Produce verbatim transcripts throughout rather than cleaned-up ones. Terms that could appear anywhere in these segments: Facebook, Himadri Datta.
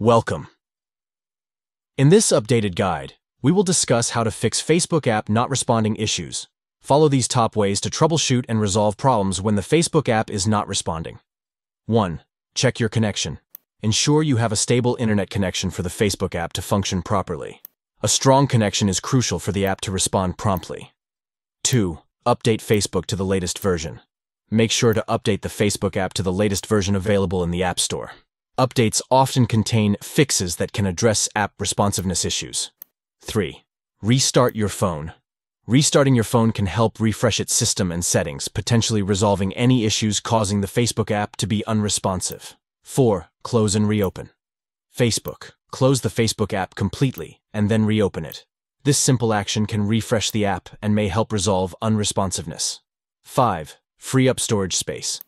Welcome. In this updated guide, we will discuss how to fix Facebook app not responding issues. Follow these top ways to troubleshoot and resolve problems when the Facebook app is not responding. one. Check your connection. Ensure you have a stable internet connection for the Facebook app to function properly. A strong connection is crucial for the app to respond promptly. two. Update Facebook to the latest version. Make sure to update the Facebook app to the latest version available in the App Store. Updates often contain fixes that can address app responsiveness issues. three. Restart your phone. Restarting your phone can help refresh its system and settings, potentially resolving any issues causing the Facebook app to be unresponsive. four. Close and reopen. Facebook. Close the Facebook app completely and then reopen it. This simple action can refresh the app and may help resolve unresponsiveness. five. Free up storage space.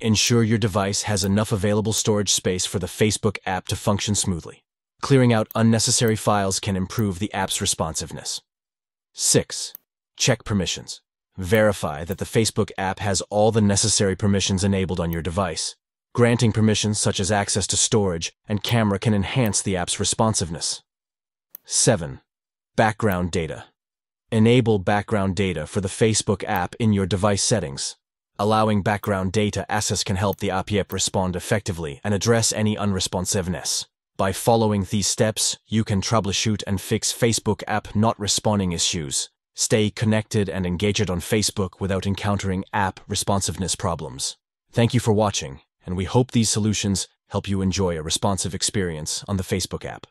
Ensure your device has enough available storage space for the Facebook app to function smoothly. Clearing out unnecessary files can improve the app's responsiveness. six. Check permissions. Verify that the Facebook app has all the necessary permissions enabled on your device. Granting permissions such as access to storage and camera can enhance the app's responsiveness. seven. Background data. Enable background data for the Facebook app in your device settings. Allowing background data access can help the app respond effectively and address any unresponsiveness. By following these steps, you can troubleshoot and fix Facebook app not responding issues. Stay connected and engaged on Facebook without encountering app responsiveness problems. Thank you for watching, and we hope these solutions help you enjoy a responsive experience on the Facebook app.